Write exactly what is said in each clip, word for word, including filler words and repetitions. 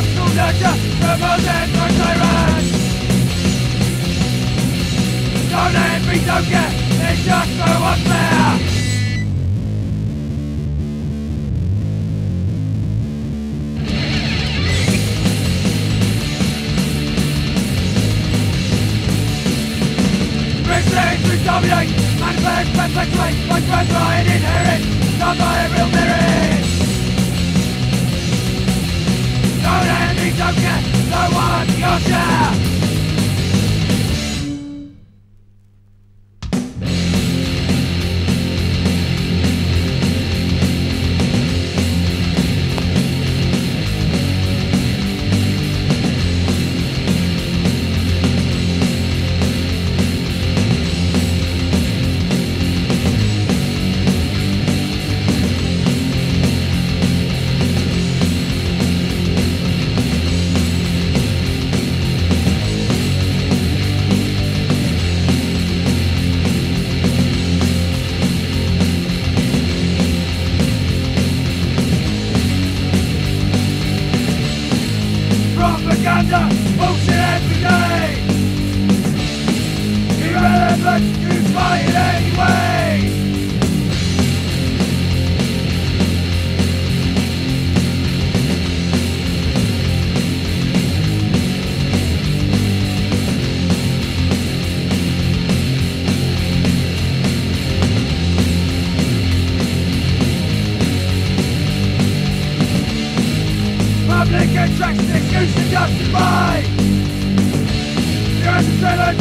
of nature, rebels and our tyrants. Don't let me don't get, it's just for what's there. Things we dominate, and things perpetuate, like birthright inherit, not by real merit. Don't let me don't get, no one your share.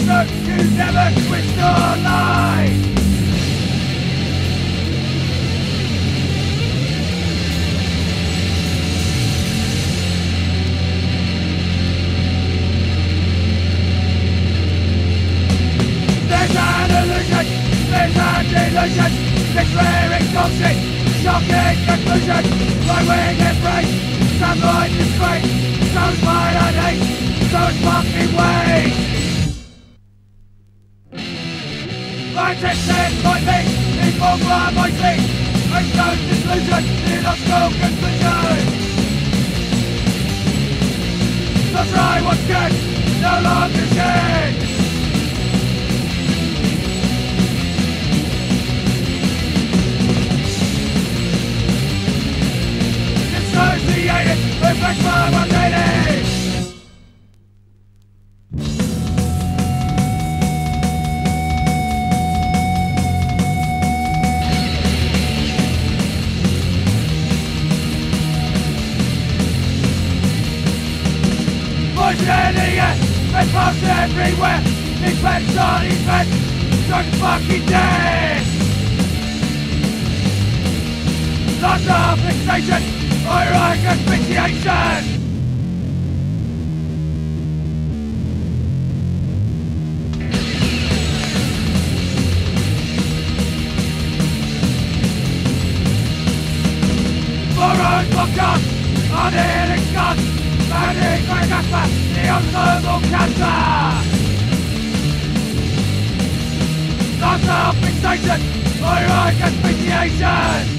Not self-fixation, or I can speciation.